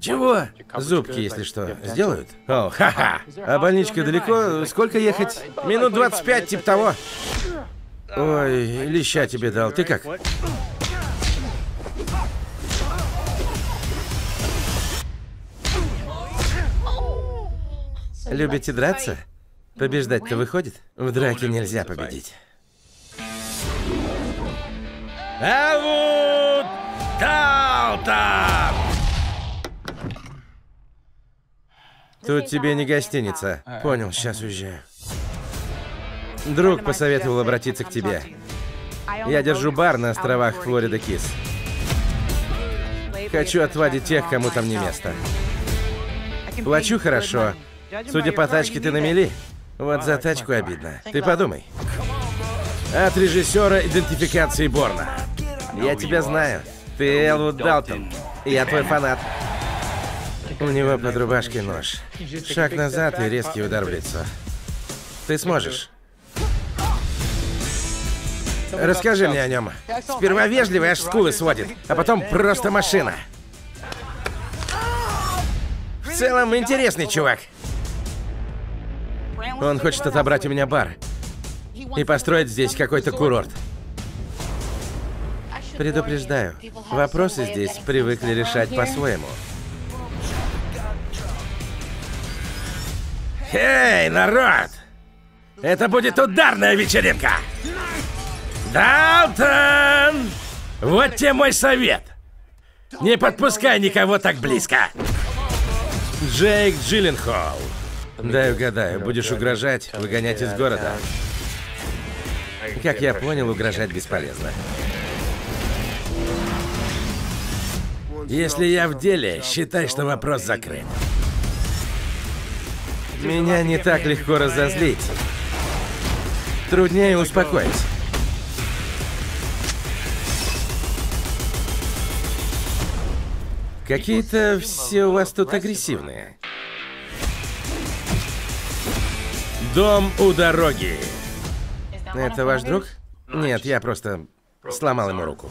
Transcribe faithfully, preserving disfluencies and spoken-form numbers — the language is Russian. Чего? Зубки, если что, сделают? О, ха-ха. А больничка далеко? Сколько ехать? Минут двадцать пять, типа того. Ой, леща тебе дал. Ты как? Любите драться? Побеждать-то выходит? В драке нельзя победить. Элвуд Далтон! Тут тебе не гостиница. Понял, сейчас уезжаю. Друг посоветовал обратиться к тебе. Я держу бар на островах Флорида Кис. Хочу отвадить тех, кому там не место. Плачу хорошо. Судя по тачке, ты на мели. Вот за тачку обидно. Ты подумай. От режиссера идентификации Борна. Я тебя знаю. Ты Элвуд Далтон. Я твой фанат. У него под рубашкой нож. Шаг назад и резкий удар в лицо. Ты сможешь. Расскажи мне о нем. Сперва вежливый, аж скулы сводит, а потом просто машина. В целом интересный чувак. Он хочет отобрать у меня бар и построить здесь какой-то курорт. Предупреждаю, вопросы здесь привыкли решать по-своему. Эй, народ! Это будет ударная вечеринка! Далтон! Вот тебе мой совет! Не подпускай никого так близко! Джейк Джилленхол. Дай угадаю, будешь угрожать, выгонять из города. Как я понял, угрожать бесполезно. Если я в деле, считай, что вопрос закрыт. Меня не так легко разозлить. Труднее успокоить. Какие-то все у вас тут агрессивные. Дом у дороги. Это ваш друг? Нет, я просто сломал ему руку.